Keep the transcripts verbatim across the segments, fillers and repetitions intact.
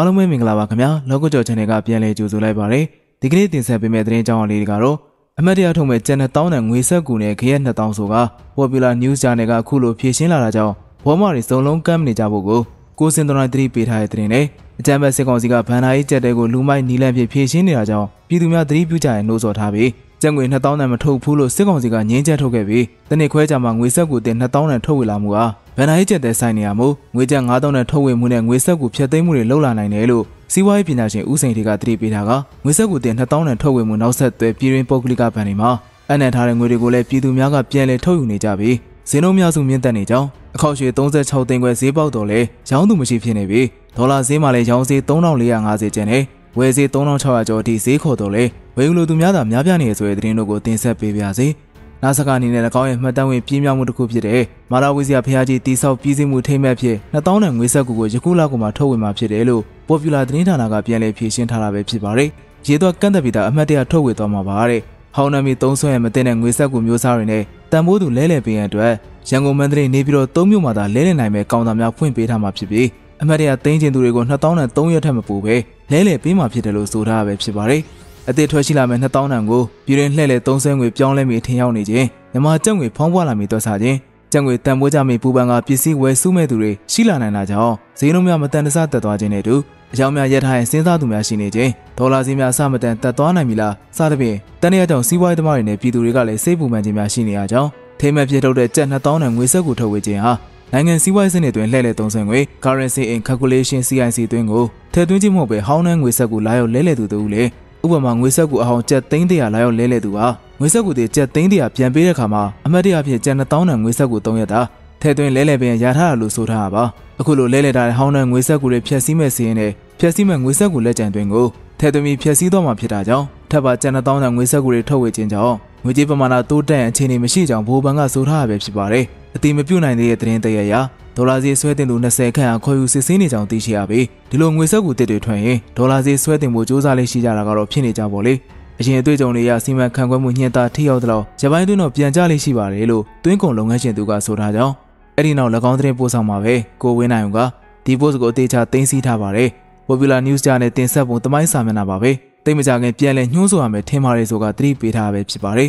အားလုံးပဲမင်္ဂလာပါခင်ဗျာလောကုကျော် channel ကပြန်လည်ကြိုဆိုလိုက်ပါတယ်ဒီကနေ့တင်ဆက်ပေးမယ့်သတင်းကြောင်းအလေးတွေကတော့အမတ်တရားထုတ်မဲ့ကျန်တဲ့တောင်းတန်ငွေဆက်ကူနဲ့ခရက်နှစ်ထောင်ဆိုက Popular News Channel ကအခုလိုဖြေရှင်းလာတာကြောင့်ဘောမတွေစုံလုံးကမ်းနေကြဖို့ကိုကိုစင်တော်နိုင်သတိပေးထားတဲ့သတင်းနဲ့အကြမ်းဖက်စစ်ကောင်စီကဗန်နာရေးကြက်တဲကိုလူမိုက်နီလန့်ဖြင့်ဖြေရှင်းနေတာကြောင့်ပြည်သူများသတိပြုကြရန်နှိုးဆော်ထားပြီးကျန်ငွေနှစ်ထောင်တန်မထုတ်ဘူးလို့စစ်ကောင်စီကငြင်းချက်ထုတ်ခဲ့ပြီးတနေ့ခွဲကြမှာငွေဆက်ကူတင်နှစ်ထောင်တန်ထုတ်ဝေလာမှုဟာဗန်နာရေးကြက်တဲဆိုင်နေရမှုငွေကျပ်ငါးထောင်တန်ထုတ်ဝေမှုနဲ့ငွေဆက်ကူဖျက်သိမ်းမှုတွေလှုပ်လာနိုင်တယ်လို့စီးပွားရေးပညာရှင်ဦးစိန်ထေကသတိပေးထားကငွေဆက်ကူတင်နှစ်ထောင်တန်ထုတ်ဝေမှုနောက်ဆက်တွဲပြည်တွင်းပုဂ္ဂလိကဘဏ်တွေမှာအနှံ့ထားတဲ့ငွေတွေကိုလည်းပြည်သူများကပြန်လည်ထုတ်ယူနေကြပြီးဈေးနှုန်းများစုမြင့်တက်နေကြောင်းအခေါက်ရွှေသုံးဆယ်၆သိန်းခွဲဈေးပေါက်တော့လဲရောင်းသူမရှိဖြစ်နေပြီးဒေါ်လာဈေးမှာလည်းရောင်းဈေးသုံးထောင်လေးရာငါးဆယ်ကျန်နေဝယ်ဈေးသုံးထောင်၆ရာကျော်အထိဈေးခေါ်တော့လဲဝယ်ယူလိုသူများသာများပြားနေရဆိုတဲ့သတင်းတို့ကိုတင်ဆက်ပေးပါရစေ။နာဆကအနေနဲ့၎င်းရဲ့မှတ်တမ်းဝင်ပြင်းပြမှုတစ်ခုဖြစ်တဲ့မာရာဝေစီယာဖျားကြီးတိဆောက်ပြည်စည်းမှုထိမ့်မှတ်ဖြစ်နှစ်ထောင်တန်ငွေဆက်ကူကိုယခုလကမှထုတ်ဝေမှာဖြစ်တယ်လို့ Popular သတင်းဌာနကပြန်လည်ဖြေရှင်းထားတာပဲဖြစ်ပါတယ်။ရေသွက်ကန့်သက်ပြီးသားအမှတ်တရထုတ်ဝေသွားမှာပါတဲ့။ဟောင်းနမီသုံးဆရမတင်တဲ့ငွေဆက်ကူမျိုးစားတွေနဲ့တန်ဖိုးသူလဲလှယ်ပေးရန်အတွက်ရန်ကုန်မန္တလေးနေပြီးတော့သုံးမြို့မှာသာလဲလှယ်နိုင်မဲ့ကောင်တာများဖွင့်ပေးထားမှာဖြစ်ပြီးအမတ်တွေကတင်းကျင်သူတွေကိုနှစ်ထောင်တန်သုံးရက်ထက်မပိုပဲလဲလှယ်ပေးမှာဖြစ်တယ်လို့ဆိုထားရပဲဖြစ်ပါတယ်။အသစ်ထွက်ရှိလာမဲ့နှစ်ထောင်တန်ကိုပြည်တွင်းလှည့်လည်သုံးဆယ်ငွေပြောင်းလဲမိအထင်ရောက်နေခြင်းမြန်မာကျပ်ငွေဖောင်းပွားလာမိတွက်ဆခြင်းကျပ်ငွေတန်ဖိုးကြမိပူပန်ကပစ္စည်းဝယ်စုမဲ့သူတွေရှိလာနိုင်တာကြောင့်ဈေးနှုန်းများမတန်တဆတက်သွားခြင်းနဲ့တူအကြောင်းများရထားရင်စဉ်းစားသူများရှိနေခြင်းဒေါ်လာဈေးများအဆမတန်တက်သွားနိုင်ပြီလားစသဖြင့်တန်ရကြောင့်စီးပွားရေးသမားတွေနဲ့ပြည်သူတွေကလည်းစိတ်ပူပန်ခြင်းများရှိနေရကြောင်းထိမှတ်ပြထုတ်တဲ့ကျပ်နှစ်ထောင်တန်ငွေဆက်ကူထုတ်ဝေခြင်းဟာနိုင်ငံစီးပွားရေးစနစ်တွင်လှည့်လည်သုံးဆငွေ currency in calculation စီ အိုင်စီ တွင်ကိုထည့်သွင်းခြင်းမဟုတ်ပဲဟောင်းနှန်းငွေဆက်ကူလာရောက်လဲလှယ်သူတူလေဥပမာငွေဆက်ကူအဟောင်းကျပ်သိန်းတစ်ရာလာရောက်လဲလှယ်သူဟာငွေဆက်ကူတွေကျပ်သိန်းတစ်ရာပြန်ပေးတဲ့အခါမှာအမတ်တရားဖြစ်ကျပ်နှစ်ထောင်တန်ငွေဆက်ကူသုံးရက်သာထည့်သွင်းလဲလှယ်ပြန်ရထားတယ်လို့ဆိုထားတာပါအခုလိုလဲလှယ်ထားတဲ့ဟောင်းနှန်းငွေဆက်ကူတွေဖြည့်ဆည်းမဲ့စီးရင်နဲ့ဖြည့်ဆည်းမဲ့ငွေဆက်ကူလက်ကျန်တွင်ကိုထည့်သွင်းပြီးဖြည့်ဆည်းသွားမှာဖြစ်တာကြောင့်ထပ်ပါကျပ်နှစ်ထောင်တန်ငွေဆက်ကူတွေထုတ်ဝေခြင်းကြောင့်ငွေကြေးပမာဏတိုးတက်ရန်အခြေအနေမရှိကြောင်းဘိုးဘန်ကဆိုထားရပဲဖြစ်ပါတယ်အတိမပြုတ်နိုင်သေးတဲ့သတင်းတရရဒေါ်လာဈေးဆွဲတင်သူနှစ်ဆယ်ခန့်အခေါ်ယူစစ်ဆေးနေကြောင်းသိရှိရပြီးဒီလိုငွေဆက်ကူတစ်တွေထွက်ရင်ဒေါ်လာဈေးဆွဲတင်မှုစူးစမ်းလေးရှိကြတာကတော့ဖြစ်နေကြပါလေအရင်အတွေ့အကြုံတွေရစီမံခန့်ခွဲမှုညှဉ်းတာထိရောက်တဲ့လောက်ဂျပန်တွင်းတော့ပြန်ကြလေးရှိပါတယ်လို့တွင်းကုန်လုပ်ငန်းရှင်သူကဆိုထားကြောင်းအဲ့ဒီနောက်၎င်းသတင်းပို့ဆောင်မှာပဲကိုဝင်းနိုင်ကဒီ post ကိုအသေးချာတင်စီထားပါတယ် Popular News ကြားနဲ့တင်ဆက်ပုံတမိုင်းစာမျက်နှာပါပဲတိတ်မကြခင်ပြန်လဲညှိုးဆိုရမယ်ထင်ပါတယ်ဆိုကသတိပေးထားပဲဖြစ်ပါတယ်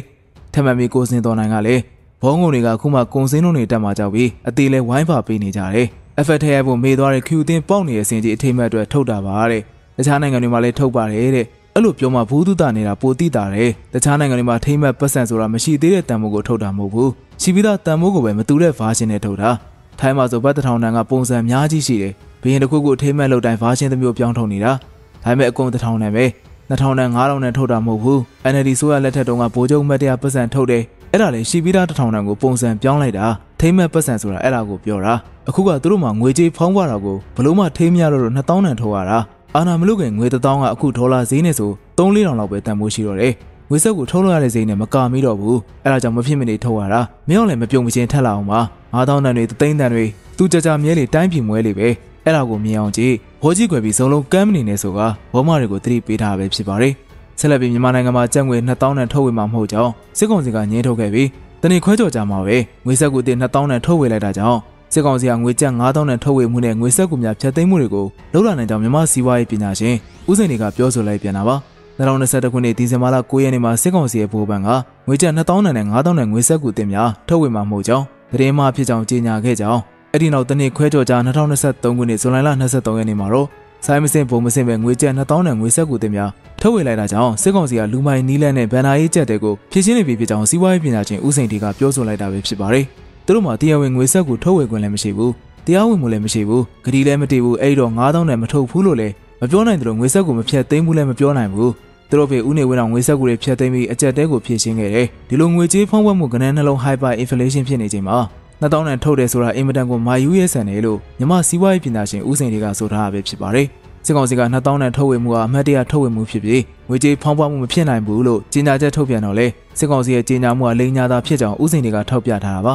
ထပ်မံပြီးကိုစင်တော်နိုင်ကလည်းဘောင်းကုန်တွေကခုမှကုံစင်းလုံးတွေတက်မှကြောက်ပြီးအသေးလဲဝိုင်းပါပေးနေကြတယ်။ effort ထည့်ရဖို့မေ့သွားတဲ့ခူတင်ပေါက်နေတဲ့အစင်ကြီးအထိမ်းအမှတ်အတွက်ထုတ်တာပါတဲ့။တခြားနိုင်ငံတွေမှာလည်းထုတ်ပါတယ်တဲ့။အဲ့လိုပြောမှဘူးသူတာနေတာပိုတိတာတယ်။တခြားနိုင်ငံတွေမှာထိမ်းအမှတ်ပတ်စံဆိုတာမရှိသေးတဲ့တန်မိုးကိုထုတ်တာမဟုတ်ဘူး။ရှိပြီးသားတန်မိုးကိုပဲမတူတဲ့ version နဲ့ထုတ်တာ။ထိုင်းမှာဆိုဘတ်တထောင်တန်ကပုံစံအများကြီးရှိတယ်။ဘီရင်တစ်ခုခုထိမ်းအမှတ်လုပ်တိုင်း version တစ်မျိုးပြောင်းထုတ်နေတာ။ဒါပေမဲ့အကုန်တထောင်တန်ပဲ။နှစ်ထောင်တန်ငါးထောင်တန်ထုတ်တာမဟုတ်ဘူး။ အန် အယ်လ် ဒီ ဆိုရလက်ထက်တုန်းကဗိုလ်ချုပ်မှတ်တရပတ်စံထုတ်တယ်။အဲ့ဒါလေရှိပြီးသားတစ်ထောင်တန်ကိုပုံစံပြောင်းလိုက်တာထိမ့်မဲ့ပတ်စံဆိုတာအဲ့ဒါကိုပြောတာအခုကသူတို့မှငွေကြေးဖောင်းပွားတာကိုဘလို့မှထိမ့်မရလို့နှစ်ထောင်တန်ထုတ်ရတာအာနာမလို့ခင်ငွေတစ်ထောင်ကအခုဒေါ်လာဈေးနဲ့ဆိုသုံးလေးထောင်လောက်ပဲတန်ဖိုးရှိတော့တယ်ငွေစက်ကိုထုတ်လို့ရတဲ့ဈေးနဲ့မကာမိတော့ဘူးအဲ့ဒါကြောင့်မဖြစ်မနေထုတ်ရတာမင်းကလည်းမပြုံမချင်းထက်လာအောင်ပါငါးထောင်တန်တွေသိန်းတန်တွေသူကြကြမြဲလေတိုင်းပြည်မွဲလေပဲအဲ့ဒါကိုမြင်အောင်ကြည့်ဘောကြီးခွဲပြီးစုံလုံးကမ်းမနေနဲ့ဆိုကဘောမတွေကိုသတိပေးထားပဲဖြစ်ပါတယ်ဆက်လက်ပြီးမြန်မာနိုင်ငံမှာကျပ်ငွေနှစ်ထောင်တန်ထုတ်ဝေမှာမဟုတ်ကြောင်းစစ်ကောင်စီကညှင်းထုတ်ခဲ့ပြီးတနေ့ခွဲကြော်ကြမှာပဲငွေဆက်ကူတင်နှစ်ထောင်တန်ထုတ်ဝေလိုက်တာကြောင့်စစ်ကောင်စီကငွေကျပ်ငါးထောင်တန်ထုတ်ဝေမှုနဲ့ငွေဆက်ကူများဖြတ်သိမ်းမှုတွေကိုလှုပ်လာနိုင်ကြောင်းမြန်မာစီးပွားရေးပညာရှင်ဦးစိန်ထေကပြောဆိုလိုက်ပြန်တာပါ၂၀၂၁ခုနှစ်ဒီဇင်ဘာလ၉ရက်နေ့မှာစစ်ကောင်စီရဲ့ဗဟိုဘဏ်ကငွေကျပ်နှစ်ထောင်တန်နဲ့ငါးထောင်တန်ငွေဆက်ကူတင်များထုတ်ဝေမှာမဟုတ်ကြောင်းသတင်းမှားဖြစ်ကြောင်းကြေညာခဲ့ကြောင်းအဲ့ဒီနောက်တနေ့ခွဲကြော်ကြ၂၀၂၃ခုနှစ်ဇွန်လ၂၃ရက်နေ့မှာတော့ဆိုင်မစင်ပုံမစင်ပဲငွေကျပ်နှစ်ထောင်တန်ငွေဆက်ကူတင်များထုတ်ဝေလိုက်တာကြောင့်စစ်ကောင်စီကလူမိုင်းနီးလန့်နဲ့ဗန်နာရေးကြက်တွေကိုဖြည့်ရှင်းနေပြီဖြစ်ကြောင်းစီးပွားရေးပညာရှင်ဦးစိန်ထေကပြောဆိုလိုက်တာပဲဖြစ်ပါတယ်။သူတို့မှာတရားဝင်ငွေဆက်ကူထုတ်ဝေခွင့်လည်းမရှိဘူး။တရားဝင်မှုလည်းမရှိဘူး။ဂရီလည်းမတည်ဘူး။အဲ့တော့ငါးထောင်တန်မထုတ်ဘူးလို့လည်းမပြောနိုင်သလိုငွေဆက်ကူမဖြတ်သိမ်းဘူးလည်းမပြောနိုင်ဘူး။သူတို့ပြည်ဦးနေဝင်းအောင်ငွေဆက်ကူတွေဖြတ်သိမ်းပြီးအကြက်တဲကိုဖြည့်ရှင်းခဲ့တယ်။ဒီလိုငွေကြေးဖောင်းပွက်မှုကဏ္ဍနှလုံး hyper inflation ဖြစ်နေချိန်မှာနှစ်ထောင်တန်ထုတ်တယ်ဆိုတာအင်မတန်ကိုမာယူရဲဆန်တယ်လို့မြန်မာစီးပွားရေးပညာရှင်ဦးစိန်ထေကဆိုထားတာပဲဖြစ်ပါတယ်။စစ်ကောင်စီကနှစ်ထောင်တန်ထုတ်ဝေမှုဟာအမှတ်တရထုတ်ဝေမှုဖြစ်ပြီးငွေကြေးဖောင်းပွားမှုမဖြစ်နိုင်ဘူးလို့ကြေညာချက်ထုတ်ပြန်တော့လေစစ်ကောင်စီရဲ့ကြေညာမှုဟာလိမ်ညာတာဖြစ်ကြောင်းဦးစိန်တွေကထောက်ပြထားတာပါ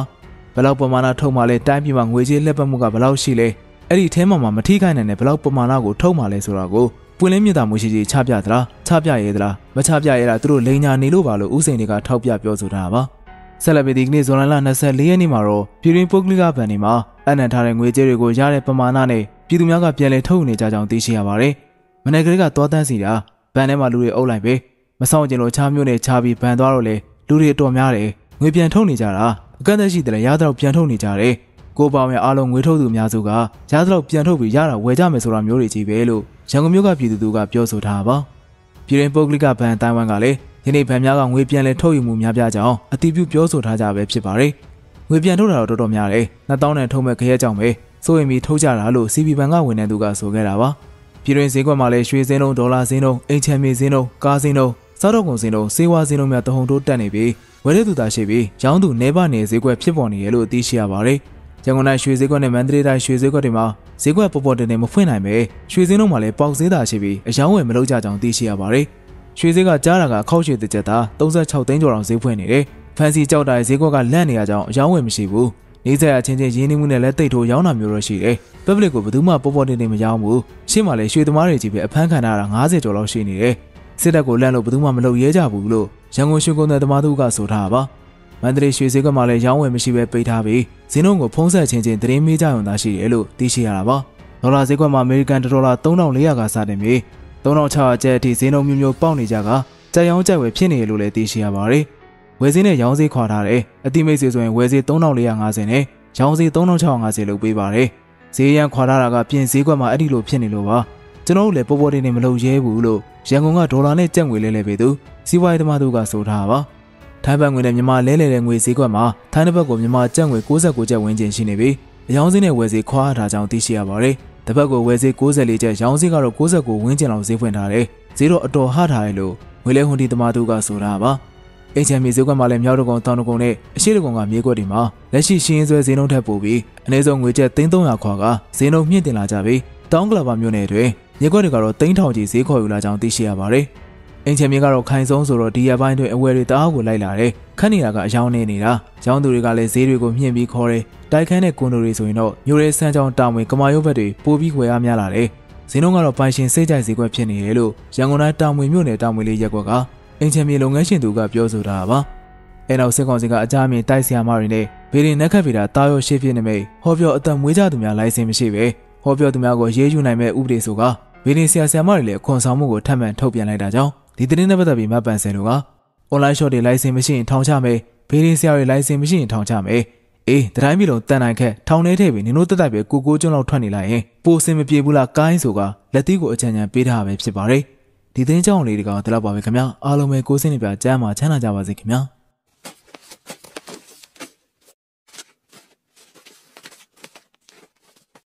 ဘလောက်ပမာဏထုတ်မှလဲတိုင်းပြည်မှာငွေကြေးလက်ပတ်မှုကဘလောက်ရှိလဲအဲ့ဒီထဲမှာမှမထိခိုက်နိုင်တဲ့ဘလောက်ပမာဏကိုထုတ်မှလဲဆိုတာကိုပွင့်လင်းမြင်သာမှုရှိရှိချပြသလားချပြရဲသလားမချပြရဲတာသူတို့လိမ်ညာနေလို့ပါလို့ဦးစိန်တွေကထောက်ပြပြောဆိုတာပါဆက်လက်ပြီးဒီကနေ့ဇွန်လ၂၄ရက်နေ့မှာတော့ပြည်တွင်းပုဂ္ဂလိကဘဏ်တွေမှာအနှံ့ထားတဲ့ငွေကြေးတွေကိုရတဲ့ပမာဏနဲ့ ပြည်သူများကပြန်လဲထုတ်နေကြကြောင်းသိရှိရပါတယ်။မနေ့ကလေးကသွားတန်းစီတာဗန်ထဲမှာလူတွေအုပ်လိုက်ပြီ။မဆောင်ကျင်လို့ချားမျိုးနဲ့ချားပြီးဗန်သွားတော့လေလူတွေတော်များတယ်။ငွေပြန်ထုတ်နေကြတာအကန့်အသတ်ရှိတယ်ရသလောက်ပြန်ထုတ်နေကြတယ်။ကိုပေါင်းရဲ့အားလုံးငွေထုတ်သူများစုကရသလောက်ပြန်ထုတ်ပြီးရတာဝယ်ကြမယ်ဆိုတာမျိုးတွေကြီးပဲလို့ရန်ကုန်မြို့ကပြည်သူတို့ကပြောဆိုထားပါ။ပြည်တွင်းပုဂ္ဂလိကဗန်တိုင်ဝမ်ကလည်းယနေ့ဗန်များကငွေပြန်လဲထုတ်ယူမှုများပြားကြောင်းအတိအပြုပြောဆိုထားကြပဲဖြစ်ပါတယ်။ငွေပြန်ထုတ်တာတော့တော်တော်များတယ်။နှစ်သောင်းတန်ထုတ်မဲ့ခရက်ကြောင့်ပဲဆိုရင်မီထုတ်ကြတာလို့ စီ ဘီ ဘဏ်ကဝန်ထမ်းသူကဆိုခဲ့တာပါ။ပြည်တွင်းဈေးကွက်မှာလည်းရွှေစင်းလုံးဒေါ်လာစင်းလုံးအိမ်ချမ်းမြေစင်းလုံးကားစင်းလုံးစားတော့ကုန်စင်းလုံးစေဝါစင်းလုံးများတဟုန်တိုးတက်နေပြီးဝယ်တဲ့သူသာရှိပြီးရောင်းသူနေပါနေဈေးကွက်ဖြစ်ပေါ်နေရလို့သိရှိရပါတယ်။ရန်ကုန်တိုင်းရွှေဈေးကွက်နဲ့မန္တလေးတိုင်းရွှေဈေးကွက်တွေမှာဈေးကွက်ပေါ်ပေါ်တင်တင်မဖွင့်နိုင်ပဲရွှေစင်းလုံးမှာလည်းပေါက်ဈေးသာရှိပြီးအယောင်းဝယ်မလုပ်ကြကြောင်းသိရှိရပါတယ်။ရွှေဈေးကကြားတာကခောက်ရွှေတစ်ကြက်သာသုံးဆယ့်ခြောက်သိန်းကျော်အောင်ဈေးဖွင့်နေတယ်။ဖန်စီကြောက်တာဈေးကွက်ကလန့်နေရကြောင်းအယောင်းဝယ်မရှိဘူး။နေဆက်ရချင်းချင်းရင်းနှီးမှုနဲ့လက်သိထိုးရောင်းတာမျိုးတော့ရှိတယ်။ public ကိုဘယ်သူမှပေါ်ပေါ်တင်တင်မရောင်းဘူး။ရှေ့မှာလည်းရွှေသမားတွေကြီးပဲအဖမ်းခံရတာငါးဆယ်ကျော်လောက်ရှိနေတယ်။စစ်တပ်ကိုလန့်လို့ဘယ်သူမှမလုပ်ရဲကြဘူးလို့ရန်ကုန်ရွှေကုန်သည်သမားတို့ကဆိုထားပါ။မန္တလေးရွှေဈေးကွက်မှာလည်းရောင်းဝယ်မရှိပဲပိတ်ထားပြီးဈေးနှုန်းကိုဖုံးဆက်ချင်းချင်းသတင်းမေးကြရုံသာရှိတယ်လို့သိရှိရတာပါ။ဒေါ်လာဈေးကွက်မှာ American Dollar သုံးထောင်လေးရာကစတင်ပြီးသုံးထောင်ခြောက်ရာကျပ်အထိဈေးနှုန်းမျိုးမျိုးပေါက်နေကြကကြိုက်ရောင်းကြိုက်ဝယ်ဖြစ်နေတယ်လို့လည်းသိရှိရပါတယ်။ဝယ်ဈေးနဲ့ရောင်းဈေးခွာထားတယ်။အတိမိတ်ဈေးဆိုရင်ဝယ်ဈေးသုံးထောင်လေးရာငါးဆယ်နဲ့ရောင်းဈေးသုံးထောင်ခြောက်ရာငါးဆယ်လို့ပေးပါတယ်။ဈေးရန်ခွာထားတာကပြင်ဈေးကွက်မှာအဲ့ဒီလိုဖြစ်နေလို့ပါ။ကျွန်တော်တို့လည်းပေါ်ပေါ်တင်တင်မလုပ်ရဲဘူးလို့ရန်ကုန်ကဒေါ်လာနဲ့ကျပ်ငွေလဲလဲပေးသူစီးပွားရေးသမားတို့ကဆိုထားပါ။ထိုင်းဘတ်ငွေနဲ့မြန်မာလဲလဲတဲ့ငွေဈေးကွက်မှာထိုင်းတစ်ဘတ်ကိုမြန်မာကျပ်ငွေကိုးဆယ့်ကိုးကျပ်ဝန်းကျင်ရှိနေပြီးရောင်းဈေးနဲ့ဝယ်ဈေးခွာထားကြောင်းသိရှိရပါတယ်။တစ်ဘတ်ကိုဝယ်ဈေးကိုးဆယ်လေးကျပ်ရောင်းဈေးကတော့ကိုးဆယ့်ကိုးဝန်းကျင်လောက်ဈေးဖွင့်ထားတယ်။ဈေးတော့အတော်ဟထားတယ်လို့ငွေလဲဟွန်တီသမားတို့ကဆိုထားပါ။အိမ်ချမ်းမြေဈေးကွက်မှာလည်းမြောက်တကုံတောင်တကုံနဲ့အရှေ့တကုံကမြေကွက်တွေမှာလက်ရှိရှင်းရင်းဆွဲဈေးနှုန်းထက်ပိုပြီးအနည်းဆုံးငွေကျပ်သိန်းသုံးရာခွာကဈေးနှုန်းမြင့်တင်လာကြပြီးတောင်ကလာပါမြို့နယ်တွင်မြေကွက်တွေကတော့သိန်းထောင်ကြီးဈေးခေါ်ယူလာကြောင်းသိရှိရပါတယ်။အိမ်ချမ်းမြေကတော့ခိုင်ဆုံးဆိုတော့ဒီရပိုင်းတွင်အဝယ်တွေတအားကိုလိုက်လာတယ်။ခန့်နေတာကအယောင်းနေနေတာ။ရောင်းသူတွေကလည်းဈေးတွေကိုမြင့်ပြီးခေါ်တယ်။တိုက်ခန်းတဲ့ကွန်ဒိုတွေဆိုရင်တော့မြို့ရဲစမ်းချောင်းတာဝန်ကမာရုပ်ဘက်တွေပိုပြီးဝယ်အားများလာတယ်။ဈေးနှုန်းကတော့ပိုင်ရှင်စိတ်ကြိုက်ဈေးကွက်ဖြစ်နေတယ်လို့ရန်ကုန်တိုင်းတာဝန်မြို့နယ်တာဝန်လေးရက်ကွက်ကအင်ချမ်းမြေလုပ်ငန်းရှင်သူကပြောဆိုတာပါ။အဲနောက်စစ်ကောင်စီကအကြမ်းမြင်တိုက်ဆရာမတွေနဲ့ဗီရင်နက်ခတ်ဗီတာတာရော့ရှေ့ဖြစ်နေမိဟောပြောအသက်မွေးကြသူများလိုင်စင်မရှိပဲဟောပြောသူများကိုရေးယူနိုင်မဲ့ဥပဒေဆိုကဗီရင်ဆရာဆရာမတွေလည်းခွန်ဆောင်မှုကိုထပ်မံထုတ်ပြန်လိုက်တာကြောင့်ဒီသတင်းနဲ့ပတ်သက်ပြီးမှတ်ပန်စင်တို့ကအွန်လိုင်းရှော့တွေလိုင်စင်မရှိရင်ထောင်ချမယ်ဗီရင်ဆရာတွေလိုင်စင်မရှိရင်ထောင်ချမယ်အေးတတိုင်းပြည်လုံးတန်တိုင်းခက်ထောင်ထဲထည့်ပြီးနင်တို့တက်တက်ပဲကိုကိုကျွန်းလောက်ထွက်နေလိုက်ရင်ပိုစင်မပြေဘူးလားကိုင်းဆိုကလက်သီးကိုအချမ်းချမ်းပေးထားတာပဲဖြစ်ပါတယ်ဒီသတင်းကြောင်းလေးတွေကတော့ဒီလောက်ပါပဲခင်ဗျာအားလုံးပဲကိုယ်စိတ်နှပြကျမ်းမှာချမ်းသာကြပါစေခင်ဗျာ